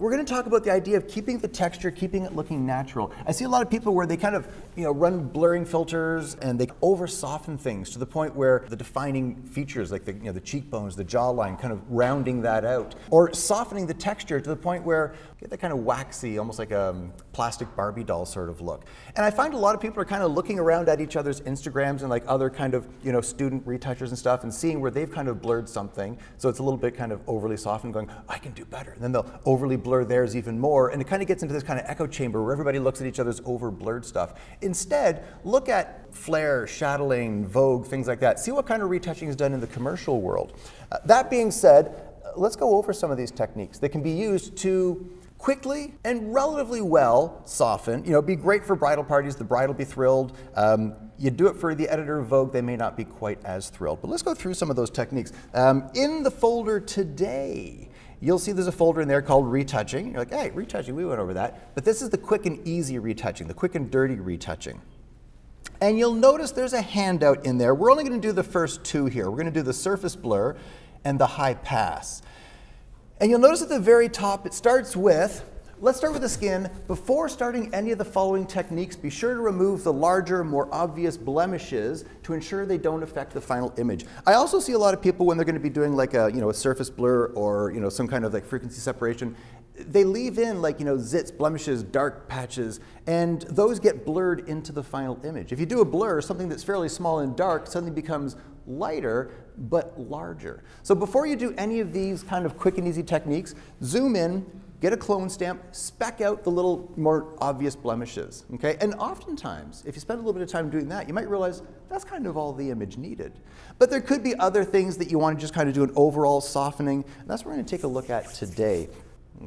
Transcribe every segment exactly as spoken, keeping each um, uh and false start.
we're going to talk about the idea of keeping the texture, keeping it looking natural. I see a lot of people where they kind of, you know, run blurring filters and they over soften things to the point where the defining features, like the, you know, the cheekbones, the jawline, kind of rounding that out, or softening the texture to the point where you get that kind of waxy, almost like a plastic Barbie doll sort of look. And I find a lot of people are kind of looking around at each other's Instagrams and like other kind of, you know, student retouchers and stuff, and seeing where they've kind of blurred something, so it's a little bit kind of overly softened, going, I can do better. And then they'll overly blur blur theirs even more, and it kind of gets into this kind of echo chamber where everybody looks at each other's over-blurred stuff. Instead, look at Flair, Chatelaine, Vogue, things like that. See what kind of retouching is done in the commercial world. Uh, that being said, let's go over some of these techniques that can be used to quickly and relatively well soften. You know, it'd be great for bridal parties. The bride will be thrilled. Um, you do it for the editor of Vogue, they may not be quite as thrilled. But let's go through some of those techniques. Um, in the folder today, you'll see there's a folder in there called retouching. You're like, hey, retouching, we went over that. But this is the quick and easy retouching, the quick and dirty retouching. And you'll notice there's a handout in there. We're only going to do the first two here. We're going to do the surface blur and the high pass. And you'll notice at the very top, it starts with, let's start with the skin. Before starting any of the following techniques, be sure to remove the larger, more obvious blemishes to ensure they don't affect the final image. I also see a lot of people when they're going to be doing like a, you know, a surface blur or, you know, some kind of like frequency separation, they leave in like, you know, zits, blemishes, dark patches, and those get blurred into the final image. If you do a blur, something that's fairly small and dark suddenly becomes lighter but larger. So before you do any of these kind of quick and easy techniques, zoom in, get a clone stamp, spec out the little more obvious blemishes, okay? And oftentimes, if you spend a little bit of time doing that, you might realize that's kind of all the image needed. But there could be other things that you want to just kind of do an overall softening, and that's what we're going to take a look at today.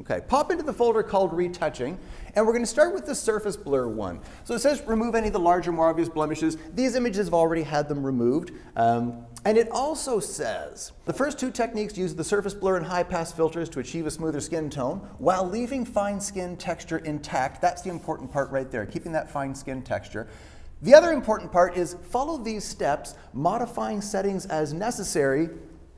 Okay, pop into the folder called retouching, and we're going to start with the surface blur one. So it says remove any of the larger, more obvious blemishes. These images have already had them removed. Um, and it also says the first two techniques use the surface blur and high pass filters to achieve a smoother skin tone while leaving fine skin texture intact. That's the important part right there, keeping that fine skin texture. The other important part is follow these steps, modifying settings as necessary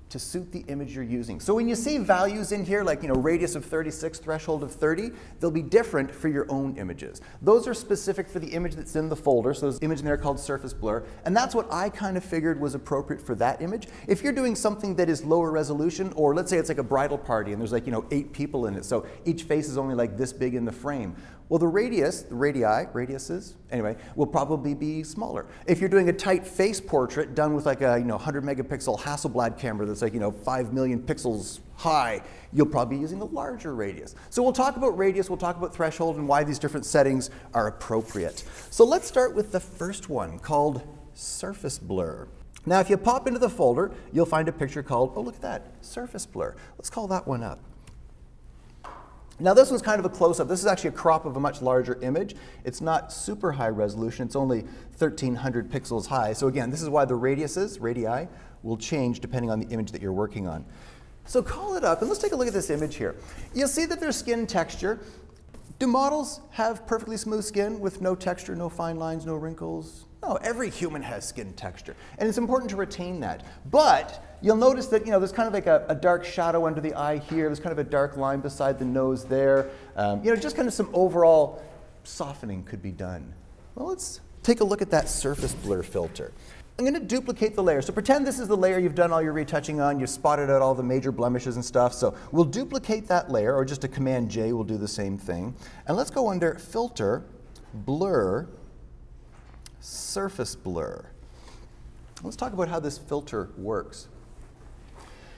to suit the image you're using. So when you see values in here, like, you know, radius of thirty-six, threshold of thirty, they'll be different for your own images. Those are specific for the image that's in the folder, so there's an image in there called surface blur, and that's what I kind of figured was appropriate for that image. If you're doing something that is lower resolution, or let's say it's like a bridal party and there's like, you know, eight people in it, so each face is only like this big in the frame. Well, the radius, the radii, radiuses, anyway, will probably be smaller. If you're doing a tight face portrait done with like a, you know, one hundred megapixel Hasselblad camera that's like, you know, five million pixels high, you'll probably be using a larger radius. So we'll talk about radius, we'll talk about threshold, and why these different settings are appropriate. So let's start with the first one called surface blur. Now, if you pop into the folder, you'll find a picture called, oh, look at that, surface blur. Let's call that one up. Now this one's kind of a close-up. This is actually a crop of a much larger image. It's not super high resolution. It's only thirteen hundred pixels high. So again, this is why the radiuses, radii, will change depending on the image that you're working on. So call it up, and let's take a look at this image here. You'll see that there's skin texture. Do models have perfectly smooth skin with no texture, no fine lines, no wrinkles? No, every human has skin texture, and it's important to retain that. But you'll notice that, you know, there's kind of like a, a dark shadow under the eye here. There's kind of a dark line beside the nose there. Um, you know, just kind of some overall softening could be done. Well, let's take a look at that surface blur filter. I'm going to duplicate the layer. So pretend this is the layer you've done all your retouching on. You've spotted out all the major blemishes and stuff. So we'll duplicate that layer, or just a Command J will do the same thing. And let's go under Filter, Blur, Surface Blur. Let's talk about how this filter works.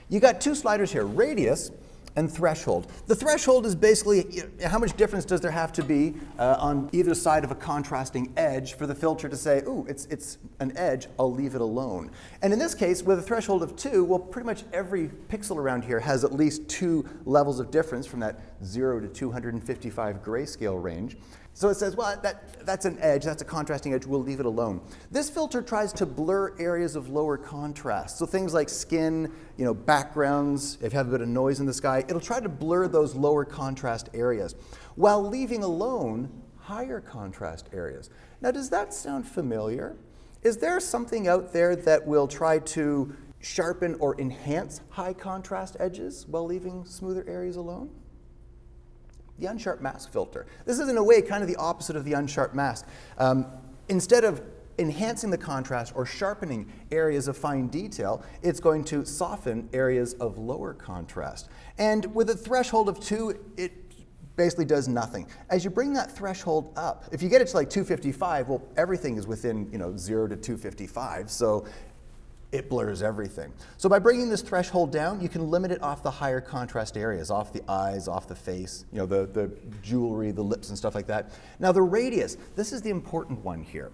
You got two sliders here, radius and threshold. The threshold is basically, you know, how much difference does there have to be uh, on either side of a contrasting edge for the filter to say, ooh, it's, it's an edge, I'll leave it alone. And in this case, with a threshold of two, well, pretty much every pixel around here has at least two levels of difference from that zero to two hundred fifty-five grayscale range. So it says, well, that, that's an edge, that's a contrasting edge, we'll leave it alone. This filter tries to blur areas of lower contrast. So things like skin, you know, backgrounds, if you have a bit of noise in the sky, it'll try to blur those lower contrast areas while leaving alone higher contrast areas. Now, does that sound familiar? Is there something out there that will try to sharpen or enhance high contrast edges while leaving smoother areas alone? the unsharp mask filter. This is, in a way, kind of the opposite of the unsharp mask. Um, instead of enhancing the contrast or sharpening areas of fine detail, it's going to soften areas of lower contrast. And with a threshold of two, it basically does nothing. As you bring that threshold up, if you get it to like two fifty-five, well, everything is within, you know, zero to two fifty-five, so it blurs everything. So by bringing this threshold down, you can limit it off the higher contrast areas, off the eyes, off the face, you know, the, the jewelry, the lips and stuff like that. Now the radius, this is the important one here.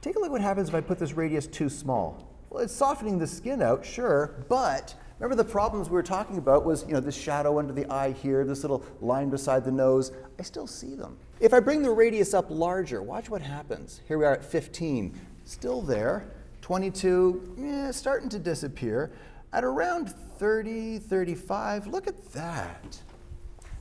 Take a look what happens if I put this radius too small. Well, it's softening the skin out, sure, but remember the problems we were talking about was, you know, this shadow under the eye here, this little line beside the nose. I still see them. If I bring the radius up larger, watch what happens. Here we are at fifteen, still there. twenty-two, eh, starting to disappear. At around thirty, thirty-five, look at that.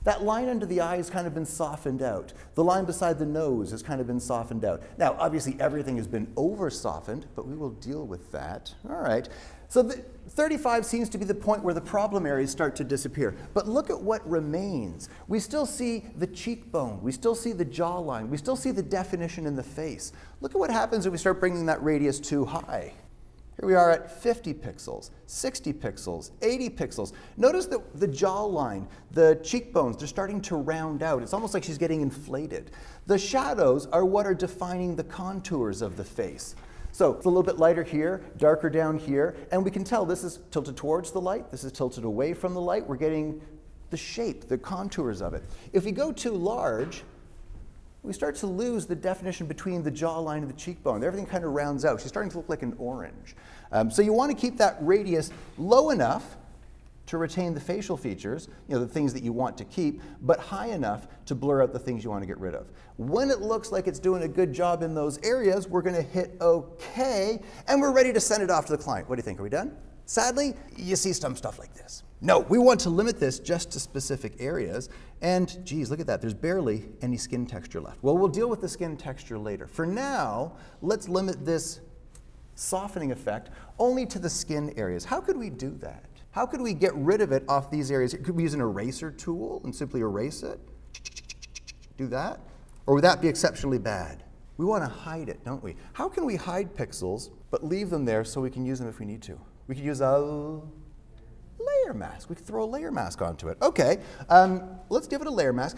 That line under the eye has kind of been softened out. The line beside the nose has kind of been softened out. Now, obviously, everything has been over-softened, but we will deal with that. All right. So the thirty-five seems to be the point where the problem areas start to disappear. But look at what remains. We still see the cheekbone. We still see the jawline. We still see the definition in the face. Look at what happens if we start bringing that radius too high. Here we are at fifty pixels, sixty pixels, eighty pixels. Notice that the jawline, the cheekbones, they're starting to round out. It's almost like she's getting inflated. The shadows are what are defining the contours of the face. So it's a little bit lighter here, darker down here, and we can tell this is tilted towards the light, this is tilted away from the light. We're getting the shape, the contours of it. If we go too large, we start to lose the definition between the jawline and the cheekbone. Everything kind of rounds out. She's starting to look like an orange. Um, so you want to keep that radius low enough to retain the facial features, you know, the things that you want to keep, but high enough to blur out the things you want to get rid of. When it looks like it's doing a good job in those areas, we're going to hit OK, and we're ready to send it off to the client. What do you think? Are we done? Sadly, you see some stuff like this. No, we want to limit this just to specific areas. And geez, look at that. There's barely any skin texture left. Well, we'll deal with the skin texture later. For now, let's limit this softening effect only to the skin areas. How could we do that? How could we get rid of it off these areas? Could we use an eraser tool and simply erase it? Do that? Or would that be exceptionally bad? We want to hide it, don't we? How can we hide pixels but leave them there so we can use them if we need to? We could use a layer mask. We could throw a layer mask onto it. OK, um, let's give it a layer mask.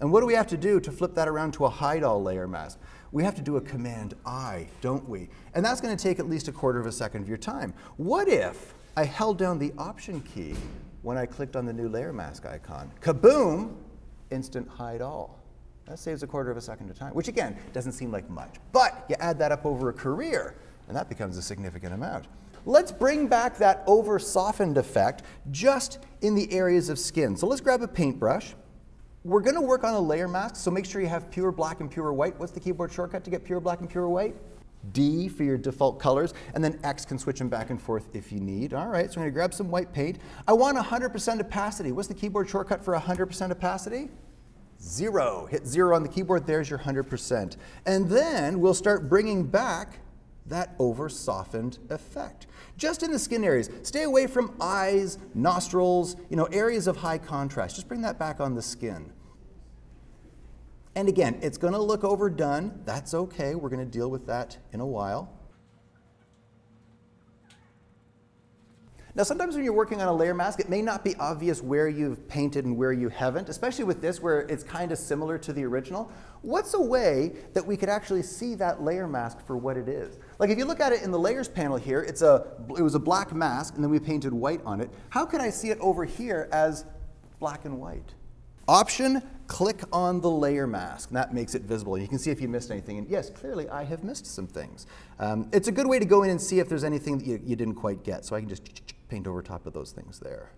And what do we have to do to flip that around to a hide all layer mask? We have to do a command I, don't we? And that's going to take at least a quarter of a second of your time. What if I held down the option key when I clicked on the new layer mask icon? Kaboom, instant hide all. That saves a quarter of a second of time, which again, doesn't seem like much. But you add that up over a career, and that becomes a significant amount. Let's bring back that over-softened effect just in the areas of skin. So let's grab a paintbrush. We're going to work on a layer mask, so make sure you have pure black and pure white. What's the keyboard shortcut to get pure black and pure white? D for your default colors, and then X can switch them back and forth if you need. All right, so I'm going to grab some white paint. I want one hundred percent opacity. What's the keyboard shortcut for one hundred percent opacity? Zero. Hit zero on the keyboard. There's your one hundred percent. And then we'll start bringing back that over-softened effect. Just in the skin areas. Stay away from eyes, nostrils, you know, areas of high contrast. Just bring that back on the skin. And again, it's going to look overdone. That's OK. We're going to deal with that in a while. Now, sometimes when you're working on a layer mask, it may not be obvious where you've painted and where you haven't, especially with this where it's kind of similar to the original. What's a way that we could actually see that layer mask for what it is? Like if you look at it in the layers panel here, it's a, it was a black mask and then we painted white on it. How can I see it over here as black and white? Option, click on the layer mask. And that makes it visible. You can see if you missed anything. And yes, clearly I have missed some things. Um, it's a good way to go in and see if there's anything that you, you didn't quite get. So I can just paint over top of those things there.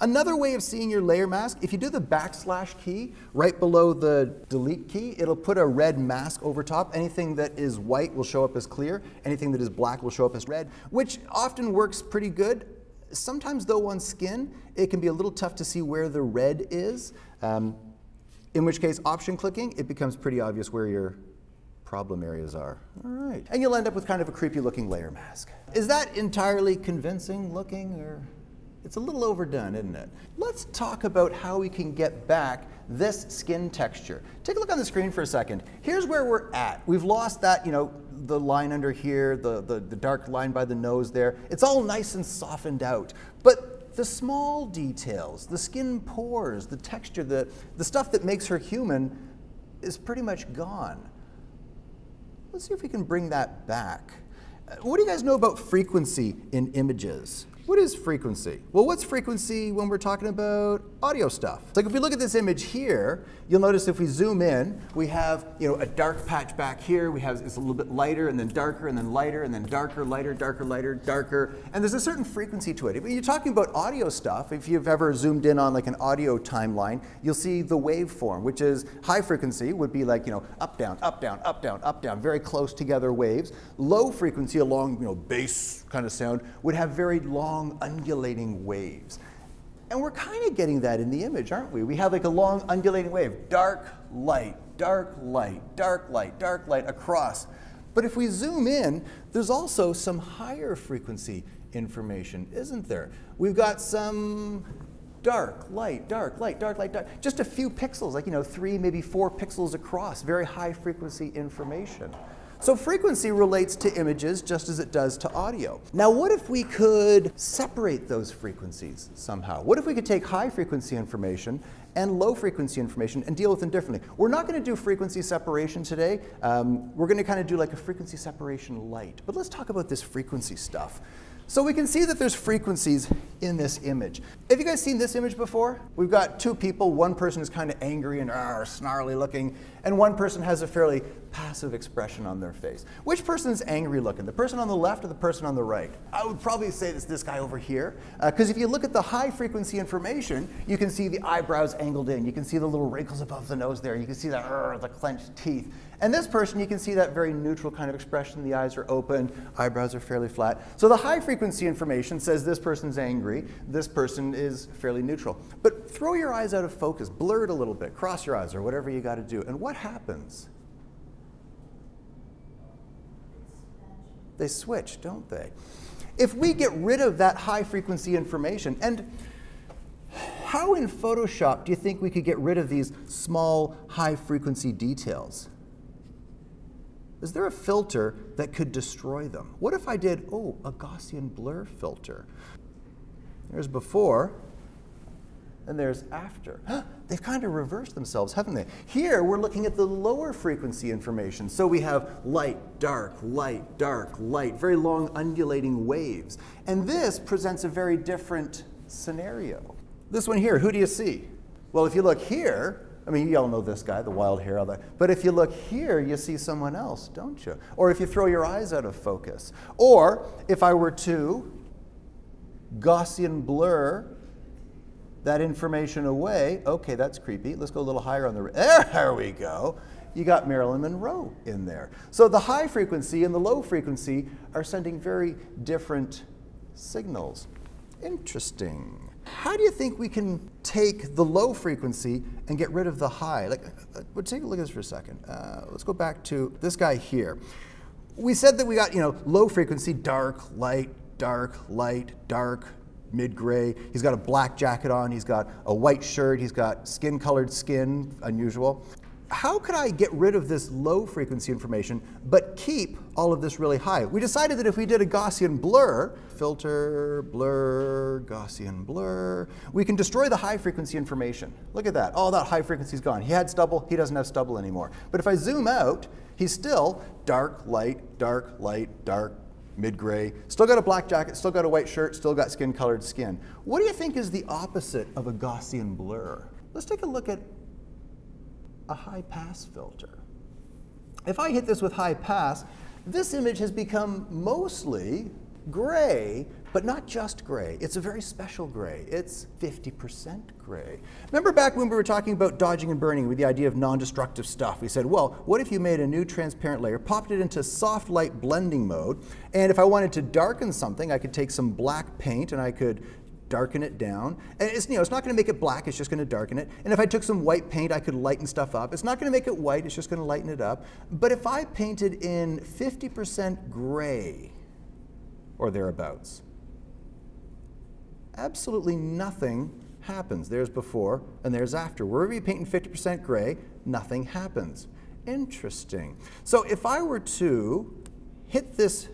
Another way of seeing your layer mask, if you do the backslash key right below the delete key, it'll put a red mask over top. Anything that is white will show up as clear. Anything that is black will show up as red, which often works pretty good. Sometimes, though, on skin, it can be a little tough to see where the red is, um, in which case option clicking, it becomes pretty obvious where your problem areas are. All right. And you'll end up with kind of a creepy looking layer mask. Is that entirely convincing looking, or It's a little overdone, isn't it? Let's talk about how we can get back this skin texture. Take a look on the screen for a second. Here's where we're at. We've lost that, you know, the line under here, the, the, the dark line by the nose there. It's all nice and softened out. But the small details, the skin pores, the texture, the, the stuff that makes her human is pretty much gone. Let's see if we can bring that back. What do you guys know about frequency in images? What is frequency? Well, what's frequency when we're talking about audio stuff? Like if we look at this image here, you'll notice if we zoom in, we have, you know, a dark patch back here. We have, it's a little bit lighter and then darker and then lighter and then darker, lighter, darker, lighter, darker. And there's a certain frequency to it. If you're talking about audio stuff, if you've ever zoomed in on like an audio timeline, you'll see the waveform, which is high frequency would be like, you know, up, down, up, down, up, down, up, down, very close together waves. Low frequency along, you know, bass kind of sound would have very long long undulating waves. And we're kind of getting that in the image, aren't we? We have like a long undulating wave, dark, light, dark, light, dark, light, dark, light across. But if we zoom in, there's also some higher frequency information, isn't there? We've got some dark, light, dark, light, dark, light, dark, just a few pixels, like, you know, three, maybe four pixels across, very high frequency information. So frequency relates to images just as it does to audio. Now what if we could separate those frequencies somehow? What if we could take high frequency information and low frequency information and deal with them differently? We're not going to do frequency separation today. Um, we're going to kind of do like a frequency separation light. But let's talk about this frequency stuff. So we can see that there's frequencies in this image. Have you guys seen this image before? We've got two people. One person is kind of angry and uh, snarly looking, and one person has a fairly passive expression on their face. Which person's angry looking? The person on the left or the person on the right? I would probably say it's this guy over here, because uh, if you look at the high frequency information, you can see the eyebrows angled in. You can see the little wrinkles above the nose there. You can see that, uh, the clenched teeth. And this person, you can see that very neutral kind of expression. The eyes are open, eyebrows are fairly flat. So the high frequency Frequency information says this person's angry, this person is fairly neutral. But throw your eyes out of focus, blur it a little bit, cross your eyes or whatever you got to do. And what happens? They switch, don't they? If we get rid of that high frequency information, and how in Photoshop do you think we could get rid of these small high frequency details? Is there a filter that could destroy them? What if I did, oh, a Gaussian blur filter? There's before, and there's after. They've kind of reversed themselves, haven't they? Here, we're looking at the lower frequency information. So we have light, dark, light, dark, light, very long undulating waves. And this presents a very different scenario. This one here, who do you see? Well, if you look here, I mean, you all know this guy, the wild hair, all that. But if you look here, you see someone else, don't you? Or if you throw your eyes out of focus. Or if I were to Gaussian blur that information away, okay, that's creepy. Let's go a little higher on the, there we go. You got Marilyn Monroe in there. So the high frequency and the low frequency are sending very different signals. Interesting. How do you think we can take the low frequency and get rid of the high? Like, we'll take a look at this for a second. Uh, let's go back to this guy here. We said that we got, you know, low frequency, dark, light, dark, light, dark, mid-gray. He's got a black jacket on. He's got a white shirt. He's got skin-colored skin, unusual. How could I get rid of this low frequency information but keep all of this really high? We decided that if we did a Gaussian blur, filter, blur, Gaussian blur, we can destroy the high frequency information. Look at that. All that high frequency is gone. He had stubble. He doesn't have stubble anymore. But if I zoom out, he's still dark, light, dark, light, dark, mid-gray. Still got a black jacket, still got a white shirt, still got skin-colored skin. What do you think is the opposite of a Gaussian blur? Let's take a look at a high pass filter. If I hit this with high pass, this image has become mostly gray, but not just gray. It's a very special gray. It's fifty percent gray. Remember back when we were talking about dodging and burning with the idea of non-destructive stuff? We said, well, what if you made a new transparent layer, popped it into soft light blending mode, and if I wanted to darken something, I could take some black paint and I could darken it down. And it's, you know, it's not going to make it black, it's just going to darken it. And if I took some white paint, I could lighten stuff up. It's not going to make it white, it's just going to lighten it up. But if I painted in fifty percent gray or thereabouts, absolutely nothing happens. There's before and there's after. Wherever you paint in fifty percent gray, nothing happens. Interesting. So if I were to hit this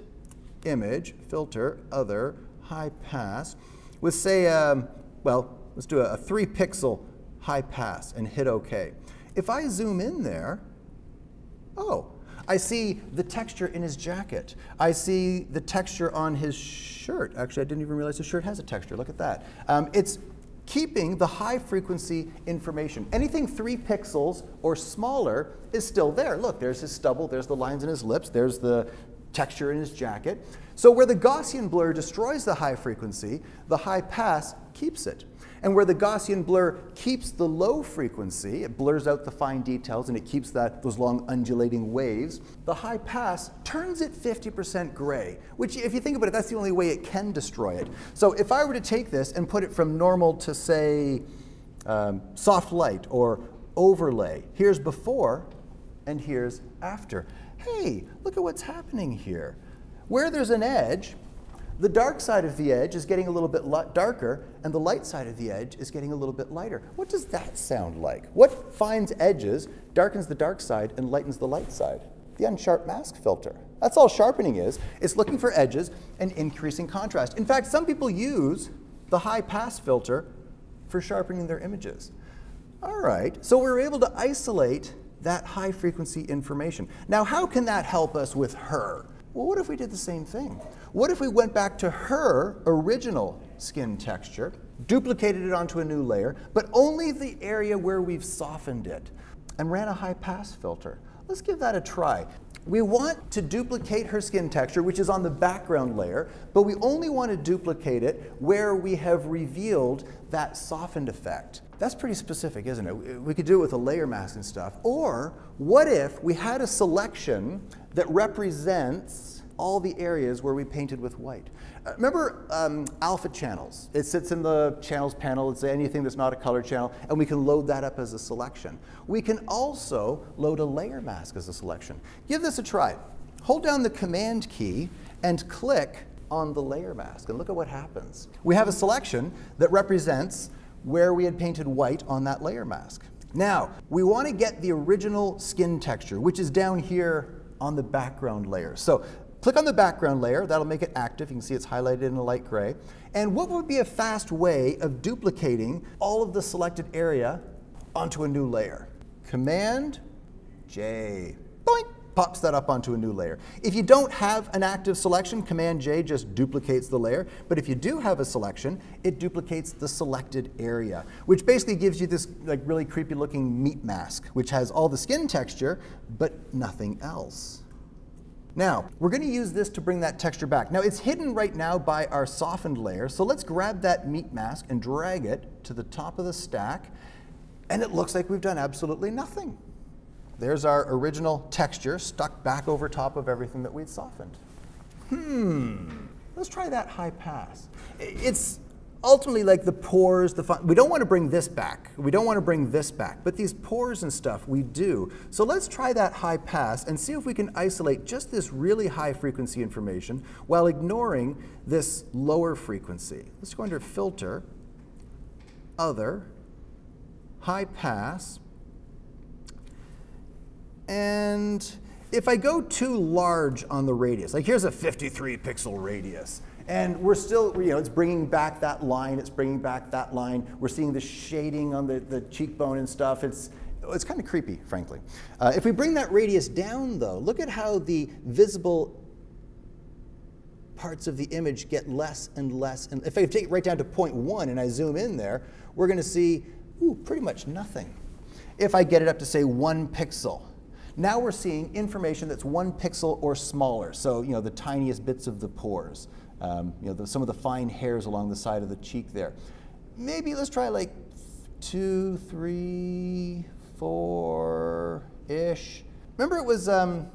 image, filter, other, high pass, with say, um, well, let's do a, a three pixel high pass and hit OK. If I zoom in there, oh, I see the texture in his jacket. I see the texture on his shirt. Actually, I didn't even realize his shirt has a texture. Look at that. Um, it's keeping the high frequency information. Anything three pixels or smaller is still there. Look, there's his stubble, there's the lines in his lips, there's the texture in his jacket. So where the Gaussian blur destroys the high frequency, the high pass keeps it. And where the Gaussian blur keeps the low frequency, it blurs out the fine details and it keeps that, those long undulating waves, the high pass turns it fifty percent gray, which if you think about it, that's the only way it can destroy it. So if I were to take this and put it from normal to say um, soft light or overlay, here's before and here's after. Hey, look at what's happening here. Where there's an edge, the dark side of the edge is getting a little bit darker, and the light side of the edge is getting a little bit lighter. What does that sound like? What finds edges, darkens the dark side, and lightens the light side? The unsharp mask filter. That's all sharpening is. It's looking for edges and increasing contrast. In fact, some people use the high pass filter for sharpening their images. All right, so we're able to isolate that high frequency information. Now, how can that help us with her? Well, what if we did the same thing? What if we went back to her original skin texture, duplicated it onto a new layer, but only the area where we've softened it, and ran a high pass filter? Let's give that a try. We want to duplicate her skin texture, which is on the background layer, but we only want to duplicate it where we have revealed that softened effect. That's pretty specific, isn't it? We could do it with a layer mask and stuff. Or what if we had a selection that represents all the areas where we painted with white? Uh, remember um, alpha channels? It sits in the channels panel. It's anything that's not a color channel, and we can load that up as a selection. We can also load a layer mask as a selection. Give this a try. Hold down the Command key and click on the layer mask, and look at what happens. We have a selection that represents where we had painted white on that layer mask. Now, we want to get the original skin texture, which is down here on the background layer. So click on the background layer. That'll make it active. You can see it's highlighted in a light gray. And what would be a fast way of duplicating all of the selected area onto a new layer? Command J. Boink! Pops that up onto a new layer. If you don't have an active selection, Command J just duplicates the layer. But if you do have a selection, it duplicates the selected area, which basically gives you this like really creepy looking meat mask, which has all the skin texture, but nothing else. Now, we're going to use this to bring that texture back. Now, it's hidden right now by our softened layer, so let's grab that meat mask and drag it to the top of the stack, and it looks like we've done absolutely nothing. There's our original texture stuck back over top of everything that we'd softened. Hmm. Let's try that high pass. It's ultimately like the pores, the fun. We don't want to bring this back. We don't want to bring this back. But these pores and stuff, we do. So let's try that high pass and see if we can isolate just this really high frequency information while ignoring this lower frequency. Let's go under Filter, Other, High Pass. And if I go too large on the radius, like here's a fifty-three pixel radius, and we're still, you know, it's bringing back that line, it's bringing back that line, we're seeing the shading on the, the cheekbone and stuff, it's, it's kind of creepy, frankly. Uh, if we bring that radius down, though, look at how the visible parts of the image get less and less. And if I take it right down to point one and I zoom in there, we're going to see, ooh, pretty much nothing. If I get it up to, say, one pixel, now we're seeing information that's one pixel or smaller. So, you know, the tiniest bits of the pores, um, you know, the, some of the fine hairs along the side of the cheek there. Maybe let's try like two, three, four-ish. Remember it was, um,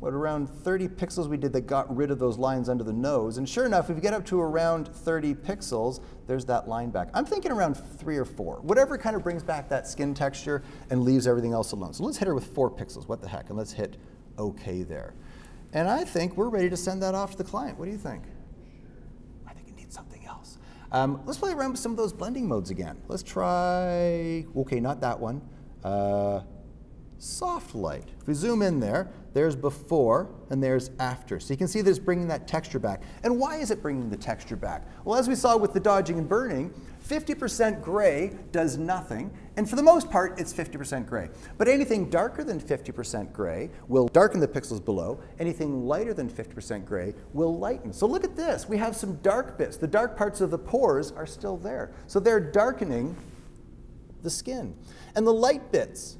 what, around thirty pixels we did that got rid of those lines under the nose. And sure enough, if you get up to around thirty pixels, there's that line back. I'm thinking around three or four, whatever kind of brings back that skin texture and leaves everything else alone. So let's hit her with four pixels, what the heck, and let's hit OK there. And I think we're ready to send that off to the client. What do you think? I think it needs something else. Um, let's play around with some of those blending modes again. Let's try, okay, not that one. Uh, soft light. If we zoom in there, there's before and there's after. So you can see that it's bringing that texture back. And why is it bringing the texture back? Well, as we saw with the dodging and burning, fifty percent gray does nothing, and for the most part, it's fifty percent gray. But anything darker than fifty percent gray will darken the pixels below. Anything lighter than fifty percent gray will lighten. So look at this. We have some dark bits. The dark parts of the pores are still there. So they're darkening the skin. And the light bits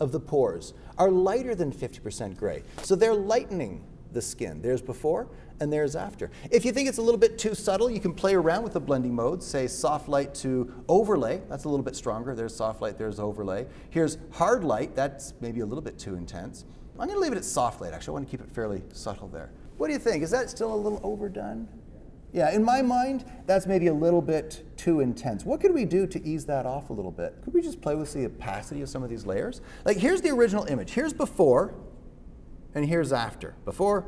of the pores are lighter than fifty percent gray. So they're lightening the skin. There's before and there's after. If you think it's a little bit too subtle, you can play around with the blending modes. Say soft light to overlay. That's a little bit stronger. There's soft light, there's overlay. Here's hard light. That's maybe a little bit too intense. I'm going to leave it at soft light, actually. I want to keep it fairly subtle there. What do you think? Is that still a little overdone? Yeah, in my mind, that's maybe a little bit too intense. What could we do to ease that off a little bit? Could we just play with the opacity of some of these layers? Like, here's the original image. Here's before, and here's after. Before,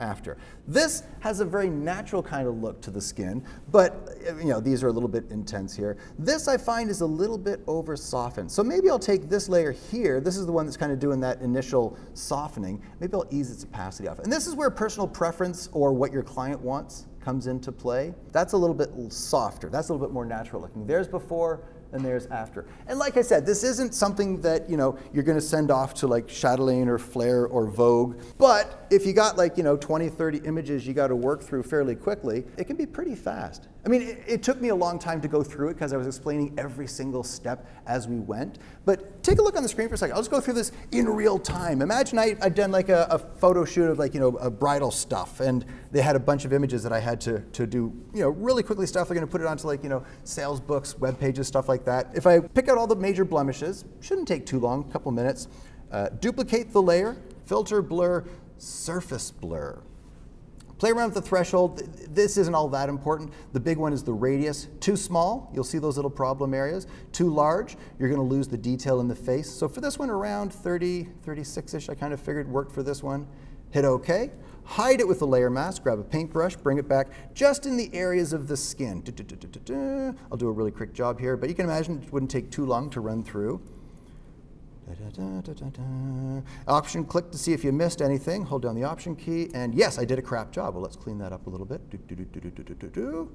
after. This has a very natural kind of look to the skin, but you know, these are a little bit intense here. This, I find, is a little bit over softened. So maybe I'll take this layer here. This is the one that's kind of doing that initial softening. Maybe I'll ease its opacity off. And this is where personal preference or what your client wants comes into play. That's a little bit softer. That's a little bit more natural looking. There's before and there's after. And like I said, this isn't something that, you know, you're going to send off to like Chatelaine or Flair or Vogue. But if you got like, you know, twenty, thirty images you got to work through fairly quickly, it can be pretty fast. I mean, it, it took me a long time to go through it because I was explaining every single step as we went. But take a look on the screen for a second. I'll just go through this in real time. Imagine I, I'd done like a, a photo shoot of like, you know, a bridal stuff, and they had a bunch of images that I had to, to do, you know, really quickly stuff. They're going to put it onto like, you know, sales books, web pages, stuff like that. If I pick out all the major blemishes, shouldn't take too long, a couple minutes, uh, duplicate the layer, filter blur, surface blur. Play around with the threshold. This isn't all that important. The big one is the radius. Too small, you'll see those little problem areas. Too large, you're going to lose the detail in the face. So for this one, around thirty, thirty-six-ish, I kind of figured worked for this one. Hit OK. Hide it with the layer mask. Grab a paintbrush, bring it back just in the areas of the skin. Du -du -du -du -du -du. I'll do a really quick job here, but you can imagine it wouldn't take too long to run through. Da, da, da, da, da. Option click to see if you missed anything. Hold down the option key, and yes, I did a crap job. Well, let's clean that up a little bit. Do, do, do, do, do, do, do, do.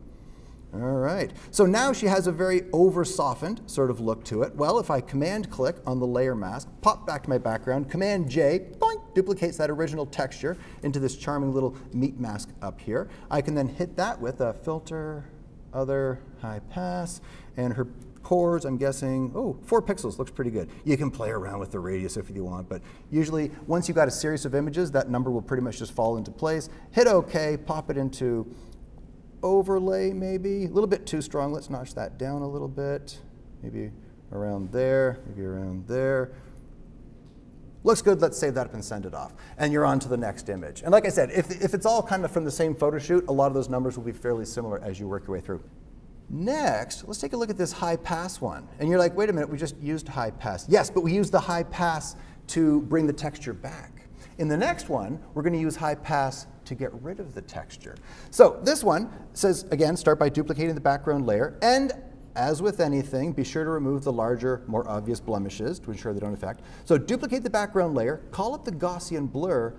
All right. So now she has a very over-softened sort of look to it. Well, if I command-click on the layer mask, pop back to my background, command J, boink, duplicates that original texture into this charming little meat mask up here. I can then hit that with a filter, other, high pass, and her pores, I'm guessing, oh, four pixels, looks pretty good. You can play around with the radius if you want, but usually once you've got a series of images, that number will pretty much just fall into place. Hit OK, pop it into overlay maybe. A little bit too strong, let's notch that down a little bit. Maybe around there, maybe around there. Looks good, let's save that up and send it off. And you're on to the next image. And like I said, if, if it's all kind of from the same photo shoot, a lot of those numbers will be fairly similar as you work your way through. Next, let's take a look at this high pass one. And you're like, wait a minute, we just used high pass. Yes, but we used the high pass to bring the texture back. In the next one, we're going to use high pass to get rid of the texture. So this one says, again, start by duplicating the background layer. And as with anything, be sure to remove the larger, more obvious blemishes to ensure they don't affect. So duplicate the background layer, call up the Gaussian blur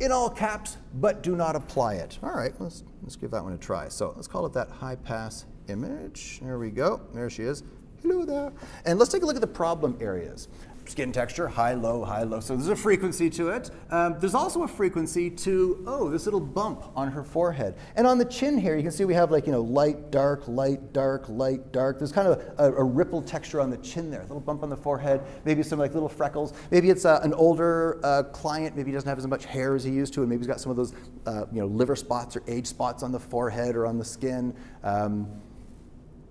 in all caps, but do not apply it. All right, let's, let's give that one a try. So let's call it that high pass image. There we go. There she is. Hello there. And let's take a look at the problem areas. Skin texture, high, low, high, low. So there's a frequency to it. Um, there's also a frequency to, oh, this little bump on her forehead. And on the chin here, you can see we have like, you know, light, dark, light, dark, light, dark. There's kind of a, a ripple texture on the chin there, a little bump on the forehead, maybe some like little freckles. Maybe it's uh, an older uh, client, maybe he doesn't have as much hair as he used to, and maybe he's got some of those, uh, you know, liver spots or age spots on the forehead or on the skin. Um,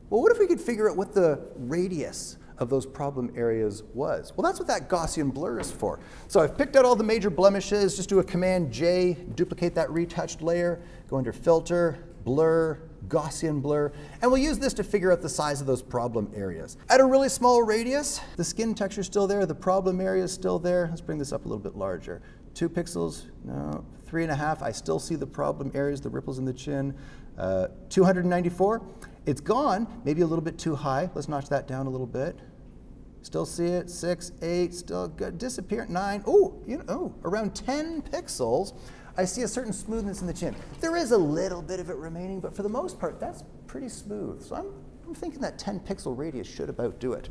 Well, what if we could figure out what the radius of those problem areas was? Well, that's what that Gaussian blur is for. So I've picked out all the major blemishes. Just do a command J, duplicate that retouched layer, go under filter, blur, Gaussian blur, and we'll use this to figure out the size of those problem areas. At a really small radius, the skin texture is still there, the problem area is still there. Let's bring this up a little bit larger. Two pixels, no, three and a half. I still see the problem areas, the ripples in the chin. Uh, two hundred ninety-four. It's gone, maybe a little bit too high. Let's notch that down a little bit. Still see it, six, eight, still good. Disappear, nine, oh, you know, oh, around ten pixels, I see a certain smoothness in the chin. There is a little bit of it remaining, but for the most part, that's pretty smooth. So I'm, I'm thinking that ten pixel radius should about do it.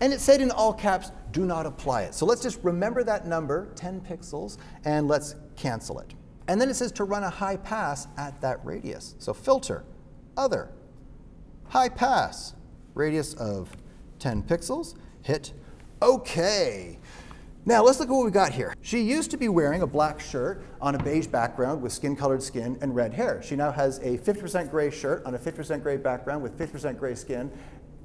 And it said in all caps, do not apply it. So let's just remember that number, ten pixels, and let's cancel it. And then it says to run a high pass at that radius. So filter, other, high pass, radius of ten pixels, hit OK. Now let's look at what we got here. She used to be wearing a black shirt on a beige background with skin-colored skin and red hair. She now has a fifty percent gray shirt on a fifty percent gray background with fifty percent gray skin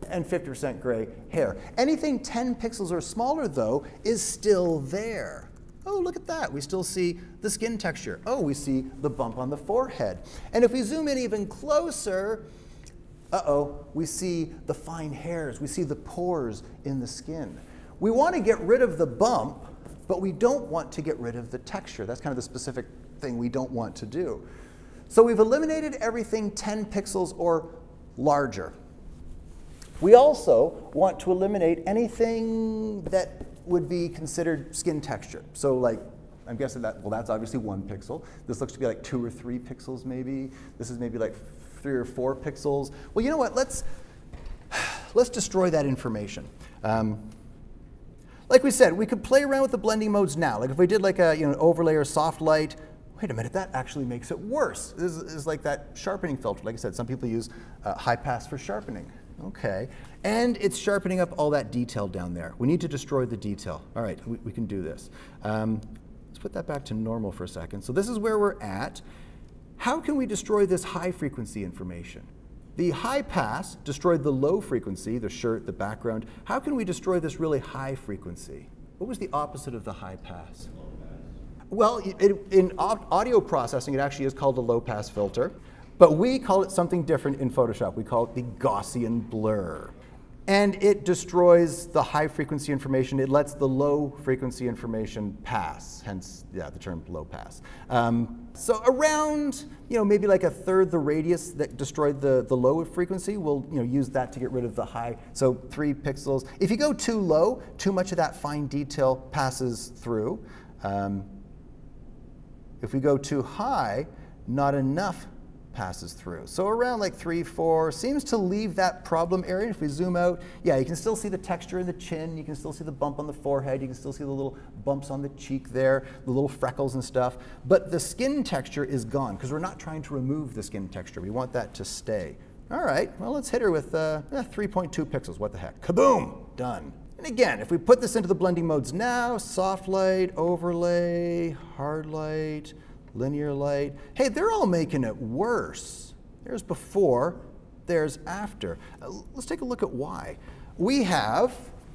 and fifty percent gray hair. Anything ten pixels or smaller, though, is still there. Oh, look at that. We still see the skin texture. Oh, we see the bump on the forehead. And if we zoom in even closer, uh-oh, we see the fine hairs. We see the pores in the skin. We want to get rid of the bump, but we don't want to get rid of the texture. That's kind of the specific thing we don't want to do. So we've eliminated everything ten pixels or larger. We also want to eliminate anything that would be considered skin texture. So like, I'm guessing that, well, that's obviously one pixel. This looks to be like two or three pixels maybe. This is maybe like three or four pixels. Well, you know what? Let's, let's destroy that information. Um, Like we said, we could play around with the blending modes now. Like if we did like a, you know, an overlay or soft light, wait a minute, that actually makes it worse. This is like that sharpening filter. Like I said, some people use uh, high pass for sharpening. Okay, and it's sharpening up all that detail down there. We need to destroy the detail. All right, we, we can do this. Um, let's put that back to normal for a second. So this is where we're at. How can we destroy this high frequency information? The high pass destroyed the low frequency, the shirt, the background. How can we destroy this really high frequency? What was the opposite of the high pass? Low pass. Well, it, in audio processing, it actually is called a low pass filter. But we call it something different in Photoshop. We call it the Gaussian blur. And it destroys the high frequency information. It lets the low frequency information pass, hence yeah, the term low pass. Um, so around, you know, maybe like a third the radius that destroyed the, the low frequency, we'll, you know, use that to get rid of the high, so three pixels. If you go too low, too much of that fine detail passes through. Um, if we go too high, not enough passes through. So around like three, four seems to leave that problem area. If we zoom out, yeah, you can still see the texture in the chin. You can still see the bump on the forehead. You can still see the little bumps on the cheek there, the little freckles and stuff. But the skin texture is gone because we're not trying to remove the skin texture. We want that to stay. All right, well, let's hit her with uh, eh, three point two pixels. What the heck? Kaboom! Done. And again, if we put this into the blending modes now, soft light, overlay, hard light, linear light. Hey, they're all making it worse. There's before, there's after. Uh, let's take a look at why. We have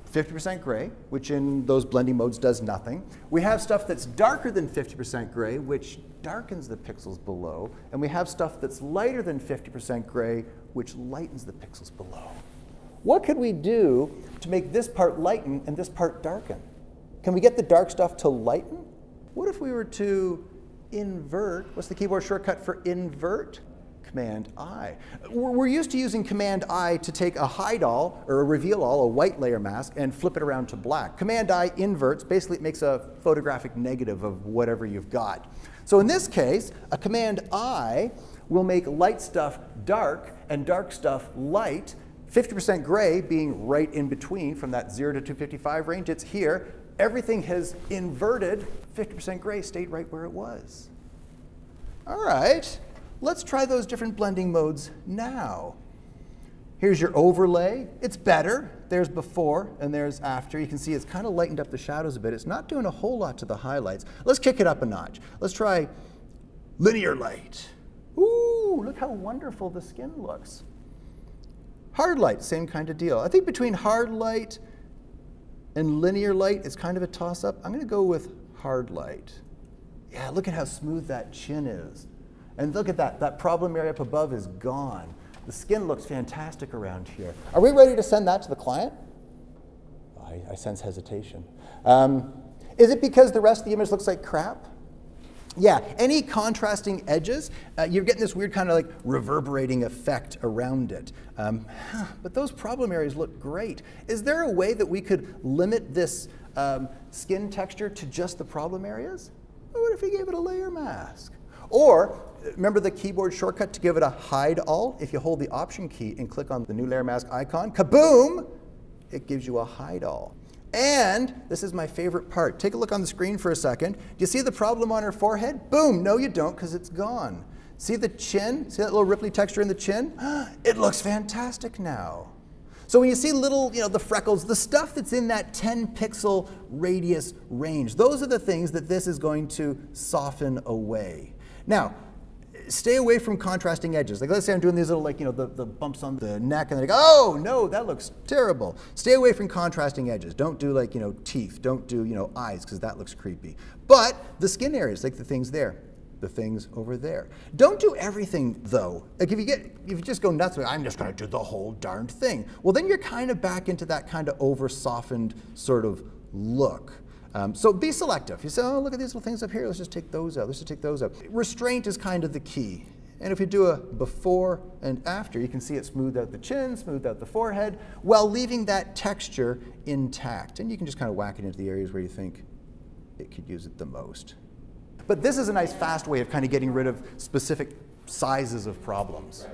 fifty percent gray, which in those blending modes does nothing. We have stuff that's darker than fifty percent gray, which darkens the pixels below. And we have stuff that's lighter than fifty percent gray, which lightens the pixels below. What could we do to make this part lighten and this part darken? Can we get the dark stuff to lighten? What if we were to invert? What's the keyboard shortcut for invert? Command I. We're used to using Command I to take a hide all or a reveal all, a white layer mask, and flip it around to black. Command I inverts, basically it makes a photographic negative of whatever you've got. So in this case, a Command I will make light stuff dark and dark stuff light, fifty percent gray being right in between from that zero to two fifty-five range, it's here. Everything has inverted. fifty percent gray stayed right where it was. All right, let's try those different blending modes now. Here's your overlay. It's better. There's before and there's after. You can see it's kind of lightened up the shadows a bit. It's not doing a whole lot to the highlights. Let's kick it up a notch. Let's try linear light. Ooh, look how wonderful the skin looks. Hard light, same kind of deal. I think between hard light and linear light is kind of a toss-up. I'm going to go with hard light. Yeah, look at how smooth that chin is. And look at that. That problem area up above is gone. The skin looks fantastic around here. Are we ready to send that to the client? I, I sense hesitation. Um, is it because the rest of the image looks like crap? Yeah, any contrasting edges, uh, you're getting this weird kind of like reverberating effect around it. Um, huh, but those problem areas look great. Is there a way that we could limit this um, skin texture to just the problem areas? Or what if we gave it a layer mask? Or remember the keyboard shortcut to give it a hide all? If you hold the option key and click on the new layer mask icon, kaboom, it gives you a hide all. And this is my favorite part. Take a look on the screen for a second. Do you see the problem on her forehead? Boom, no you don't, because it's gone. See the chin? See that little ripply texture in the chin? It looks fantastic now. So when you see little, you know, the freckles, the stuff that's in that ten pixel radius range, those are the things that this is going to soften away. Now, stay away from contrasting edges. Like, let's say I'm doing these little, like, you know, the, the bumps on the neck, and they're like, oh, no, that looks terrible. Stay away from contrasting edges. Don't do, like, you know, teeth. Don't do, you know, eyes, because that looks creepy. But the skin areas, like the things there, the things over there. Don't do everything, though. Like, if you get, if you just go nuts with, I'm just going to do the whole darned thing, well, then you're kind of back into that kind of over-softened sort of look. Um, so be selective. You say, oh, look at these little things up here. Let's just take those out. Let's just take those out. Restraint is kind of the key. And if you do a before and after, you can see it smoothed out the chin, smoothed out the forehead, while leaving that texture intact. And you can just kind of whack it into the areas where you think it could use it the most. But this is a nice fast way of kind of getting rid of specific sizes of problems.